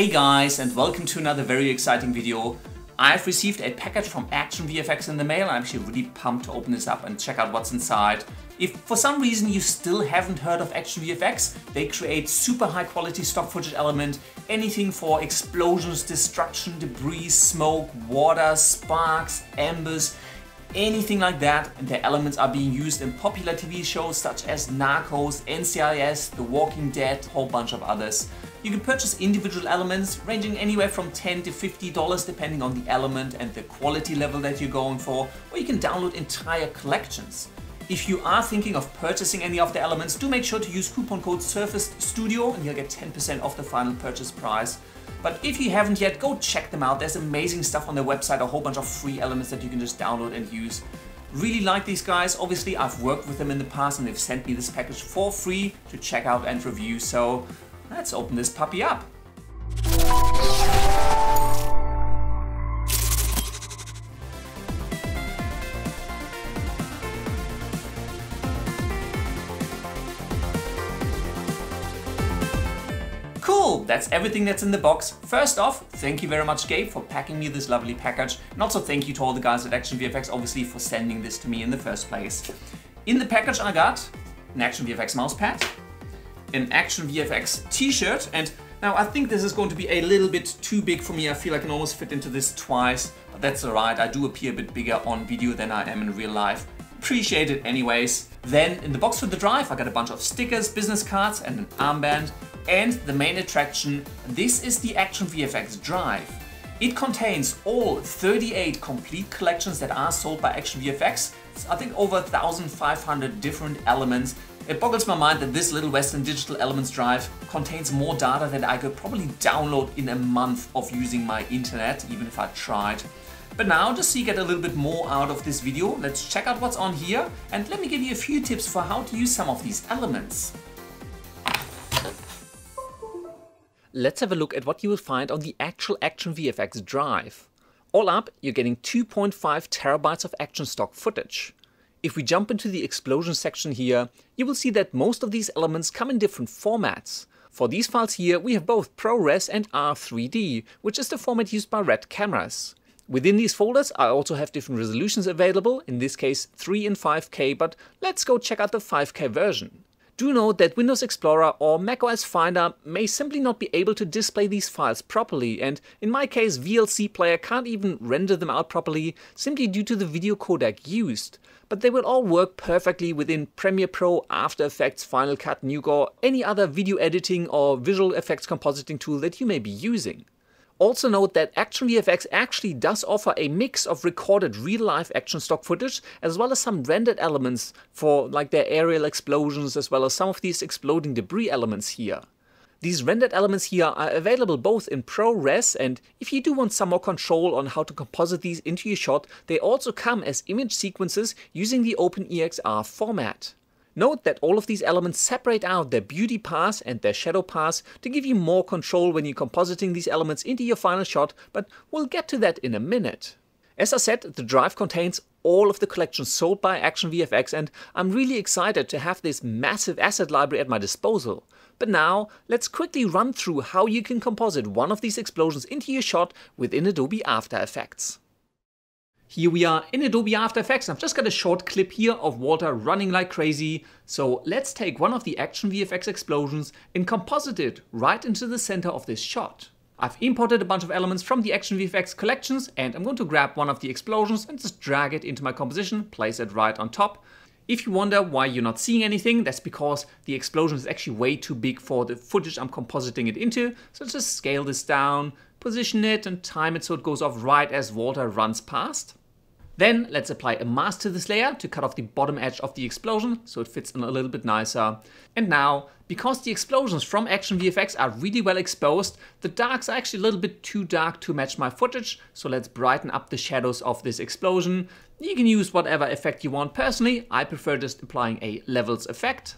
Hey guys, and welcome to another very exciting video. I've received a package from ActionVFX in the mail. I'm actually really pumped to open this up and check out what's inside. If for some reason you still haven't heard of ActionVFX, they create super high quality stock footage element, anything for explosions, destruction, debris, smoke, water, sparks, embers, anything like that, and their elements are being used in popular TV shows such as Narcos, NCIS, The Walking Dead, a whole bunch of others. You can purchase individual elements ranging anywhere from $10 to $50 depending on the element and the quality level that you're going for, or you can download entire collections. If you are thinking of purchasing any of the elements, do make sure to use coupon code Surfaced Studio and you'll get 10% off the final purchase price. But if you haven't yet, go check them out. There's amazing stuff on their website, a whole bunch of free elements that you can just download and use. Really like these guys. Obviously, I've worked with them in the past and they've sent me this package for free to check out and review. So let's open this puppy up. Cool, that's everything that's in the box. First off, thank you very much, Gabe, for packing me this lovely package. And also thank you to all the guys at ActionVFX, obviously, for sending this to me in the first place. In the package I got an ActionVFX mousepad, an ActionVFX t-shirt, and now I think this is going to be a little bit too big for me. I feel I can almost fit into this twice, but that's all right. I do appear a bit bigger on video than I am in real life. Appreciate it anyways. Then in the box for the drive, I got a bunch of stickers, business cards, and an armband. And the main attraction, this is the ActionVFX drive. It contains all 38 complete collections that are sold by ActionVFX. It's, I think, over 1,500 different elements. It boggles my mind that this little Western Digital Elements drive contains more data than I could probably download in a month of using my internet, even if I tried. But now, just so you get a little bit more out of this video, let's check out what's on here, and let me give you a few tips for how to use some of these elements. Let's have a look at what you will find on the actual ActionVFX drive. All up, you're getting 2.5 terabytes of action stock footage. If we jump into the explosion section here, you will see that most of these elements come in different formats. For these files here, we have both ProRes and R3D, which is the format used by RED cameras. Within these folders, I also have different resolutions available, in this case 3 and 5K, but let's go check out the 5K version. Do note that Windows Explorer or macOS Finder may simply not be able to display these files properly, and in my case VLC player can't even render them out properly simply due to the video codec used. But they will all work perfectly within Premiere Pro, After Effects, Final Cut, Nuke, or any other video editing or visual effects compositing tool that you may be using. Also note that ActionVFX actually does offer a mix of recorded real-life action stock footage as well as some rendered elements for like their aerial explosions as well as some of these exploding debris elements here. These rendered elements here are available both in ProRes, and if you do want some more control on how to composite these into your shot, they also come as image sequences using the OpenEXR format. Note that all of these elements separate out their beauty pass and their shadow pass to give you more control when you're compositing these elements into your final shot, but we'll get to that in a minute. As I said, the drive contains all of the collections sold by ActionVFX, and I'm really excited to have this massive asset library at my disposal. But now, let's quickly run through how you can composite one of these explosions into your shot within Adobe After Effects. Here we are in Adobe After Effects. I've just got a short clip here of Walter running like crazy. So let's take one of the ActionVFX explosions and composite it right into the center of this shot. I've imported a bunch of elements from the ActionVFX collections, and I'm going to grab one of the explosions and just drag it into my composition, place it right on top. If you wonder why you're not seeing anything, that's because the explosion is actually way too big for the footage I'm compositing it into. So let's just scale this down, position it, and time it so it goes off right as Walter runs past. Then let's apply a mask to this layer to cut off the bottom edge of the explosion so it fits in a little bit nicer. And now, because the explosions from ActionVFX are really well exposed, the darks are actually a little bit too dark to match my footage, so let's brighten up the shadows of this explosion. You can use whatever effect you want. Personally, I prefer just applying a levels effect.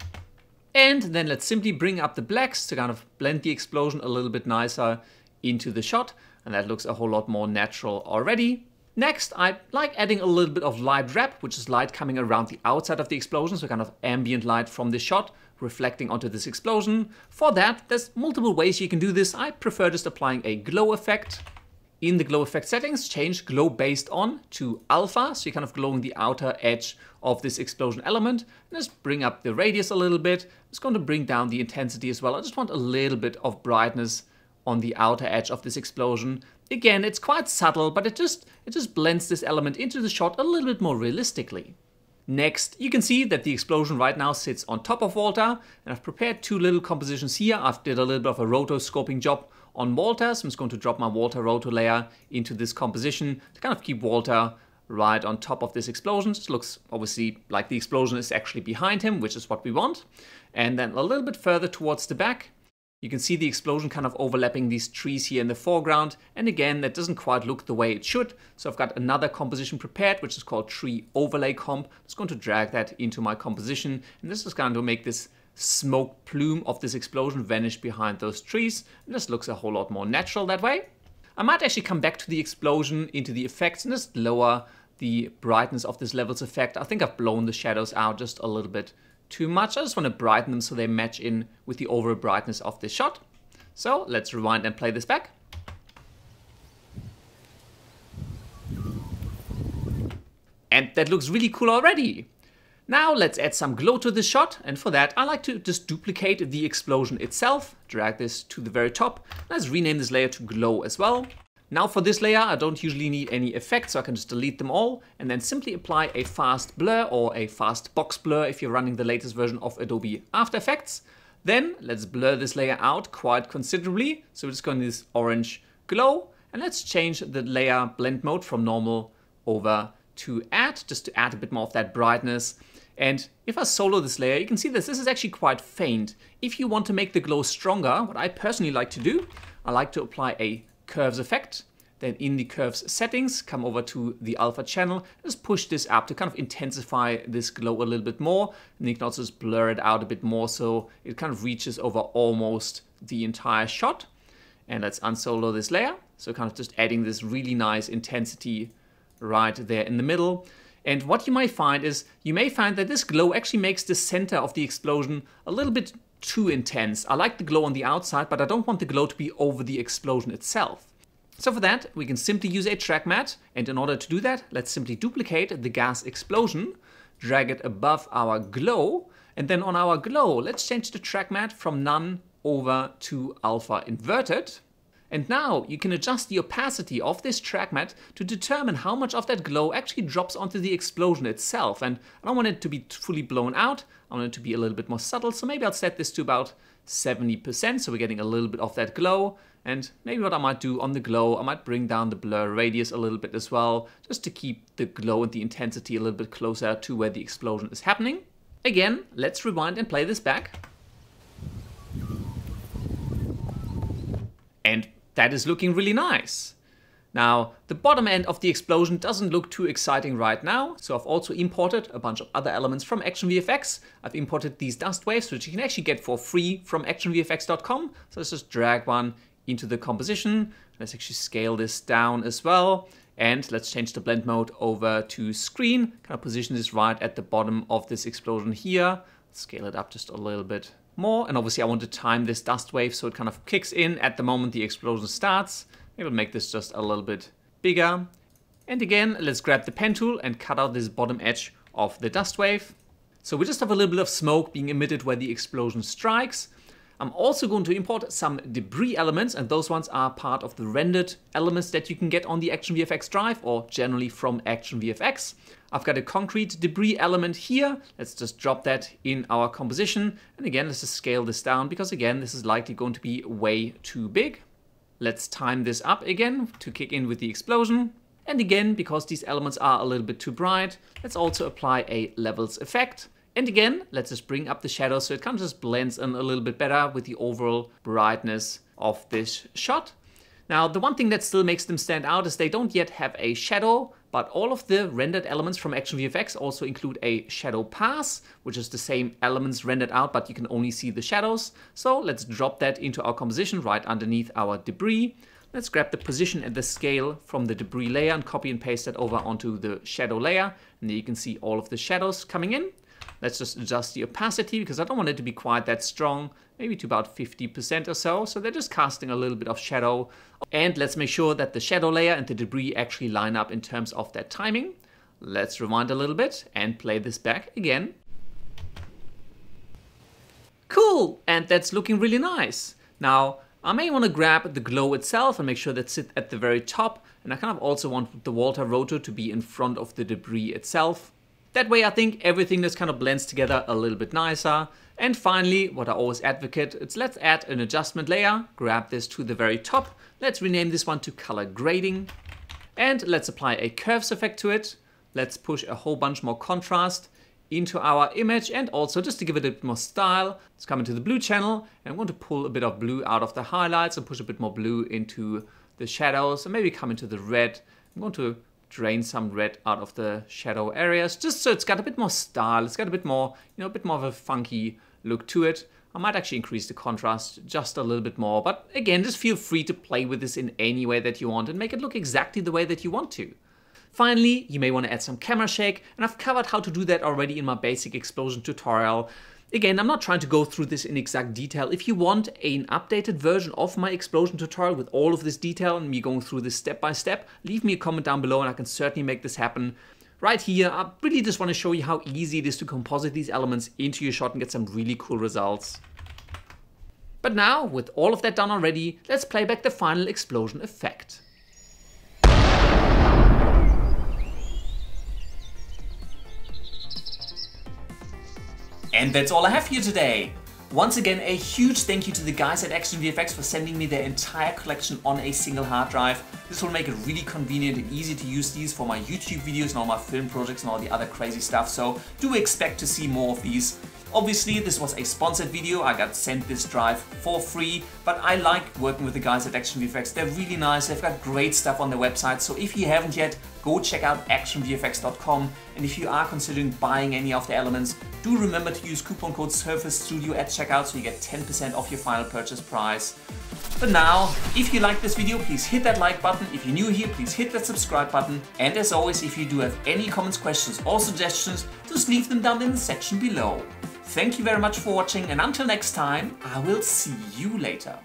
And then let's simply bring up the blacks to kind of blend the explosion a little bit nicer into the shot, and that looks a whole lot more natural already. Next, I like adding a little bit of light wrap, which is light coming around the outside of the explosion, so kind of ambient light from this shot reflecting onto this explosion. For that, there's multiple ways you can do this. I prefer just applying a glow effect. In the glow effect settings, change glow based on to alpha, so you're kind of glowing the outer edge of this explosion element. And just bring up the radius a little bit. It's going to bring down the intensity as well. I just want a little bit of brightness on the outer edge of this explosion. Again, it's quite subtle, but it just blends this element into the shot a little bit more realistically. Next, you can see that the explosion right now sits on top of Walter, and I've prepared two little compositions here. I've did a little bit of a rotoscoping job on Walter, so I'm just going to drop my Walter roto layer into this composition to kind of keep Walter right on top of this explosion. It looks obviously like the explosion is actually behind him, which is what we want. And then a little bit further towards the back, you can see the explosion kind of overlapping these trees here in the foreground. And again, that doesn't quite look the way it should. So I've got another composition prepared, which is called Tree Overlay Comp. I'm just going to drag that into my composition. And this is going to make this smoke plume of this explosion vanish behind those trees. And this looks a whole lot more natural that way. I might actually come back to the explosion into the effects and just lower the brightness of this levels effect. I think I've blown the shadows out just a little bit too much. I just want to brighten them so they match in with the overall brightness of this shot. So let's rewind and play this back. And that looks really cool already. Now let's add some glow to this shot, and for that I like to just duplicate the explosion itself, drag this to the very top. Let's rename this layer to glow as well. Now for this layer, I don't usually need any effects, so I can just delete them all and then simply apply a fast blur or a fast box blur if you're running the latest version of Adobe After Effects. Then let's blur this layer out quite considerably. So we're just going to this orange glow, and let's change the layer blend mode from normal over to add, just to add a bit more of that brightness. And if I solo this layer, you can see this is actually quite faint. If you want to make the glow stronger, what I personally like to do, I like to apply a curves effect, then in the curves settings, come over to the alpha channel, just push this up to kind of intensify this glow a little bit more, and you can also just blur it out a bit more so it kind of reaches over almost the entire shot. And let's unsolo this layer, so kind of just adding this really nice intensity right there in the middle. And what you might find is, you may find that this glow actually makes the center of the explosion a little bit too intense. I like the glow on the outside, but I don't want the glow to be over the explosion itself. So for that, we can simply use a track mat, and in order to do that, let's simply duplicate the gas explosion, drag it above our glow, and then on our glow, let's change the track mat from none over to alpha inverted. And now you can adjust the opacity of this track mat to determine how much of that glow actually drops onto the explosion itself. And I don't want it to be fully blown out. I want it to be a little bit more subtle. So maybe I'll set this to about 70%. So we're getting a little bit of that glow. And maybe what I might do on the glow, I might bring down the blur radius a little bit as well, just to keep the glow and the intensity a little bit closer to where the explosion is happening. Again, let's rewind and play this back. And that is looking really nice. Now, the bottom end of the explosion doesn't look too exciting right now, so I've also imported a bunch of other elements from ActionVFX. I've imported these dust waves, which you can actually get for free from actionvfx.com. So let's just drag one into the composition. Let's actually scale this down as well. And let's change the blend mode over to screen. Kind of position this right at the bottom of this explosion here. Scale it up just a little bit more, and obviously I want to time this dust wave so it kind of kicks in at the moment the explosion starts. Maybe I'll make this just a little bit bigger. And again, let's grab the pen tool and cut out this bottom edge of the dust wave. So we just have a little bit of smoke being emitted where the explosion strikes. I'm also going to import some debris elements, and those ones are part of the rendered elements that you can get on the ActionVFX drive or generally from ActionVFX. I've got a concrete debris element here. Let's just drop that in our composition. And again, let's just scale this down because again, this is likely going to be way too big. Let's time this up again to kick in with the explosion. And again, because these elements are a little bit too bright, let's also apply a levels effect. And again, let's just bring up the shadow so it kind of just blends in a little bit better with the overall brightness of this shot. Now, the one thing that still makes them stand out is they don't yet have a shadow, but all of the rendered elements from ActionVFX also include a shadow pass, which is the same elements rendered out, but you can only see the shadows. So let's drop that into our composition right underneath our debris. Let's grab the position and the scale from the debris layer and copy and paste that over onto the shadow layer. And there you can see all of the shadows coming in. Let's just adjust the opacity because I don't want it to be quite that strong, maybe to about 50% or so. So they're just casting a little bit of shadow. And let's make sure that the shadow layer and the debris actually line up in terms of their timing. Let's rewind a little bit and play this back again. Cool, and that's looking really nice. Now, I may want to grab the glow itself and make sure that's it at the very top. And I kind of also want the Walter rotor to be in front of the debris itself. That way I think everything just kind of blends together a little bit nicer. And finally, what I always advocate is let's add an adjustment layer, grab this to the very top. Let's rename this one to color grading and let's apply a curves effect to it. Let's push a whole bunch more contrast into our image and also just to give it a bit more style. Let's come into the blue channel and I want to pull a bit of blue out of the highlights and push a bit more blue into the shadows and maybe come into the red. I'm going to drain some red out of the shadow areas just so it's got a bit more style. It's got a bit more, you know, a bit more of a funky look to it. I might actually increase the contrast just a little bit more, but again, just feel free to play with this in any way that you want and make it look exactly the way that you want to. Finally, you may want to add some camera shake, and I've covered how to do that already in my basic explosion tutorial. Again, I'm not trying to go through this in exact detail. If you want an updated version of my explosion tutorial with all of this detail and me going through this step by step, leave me a comment down below and I can certainly make this happen. Right here, I really just want to show you how easy it is to composite these elements into your shot and get some really cool results. But now, with all of that done already, let's play back the final explosion effect. And that's all I have here today. Once again, a huge thank you to the guys at ActionVFX for sending me their entire collection on a single hard drive. This will make it really convenient and easy to use these for my YouTube videos and all my film projects and all the other crazy stuff, so do expect to see more of these. Obviously, this was a sponsored video. I got sent this drive for free, but I like working with the guys at ActionVFX. They're really nice. They've got great stuff on their website, so if you haven't yet, go check out actionvfx.com, and if you are considering buying any of the elements, do remember to use coupon code Surfaced Studio at checkout so you get 10% off your final purchase price. But now, if you like this video, please hit that like button. If you're new here, please hit that subscribe button. And as always, if you do have any comments, questions or suggestions, just leave them down in the section below. Thank you very much for watching and until next time, I will see you later.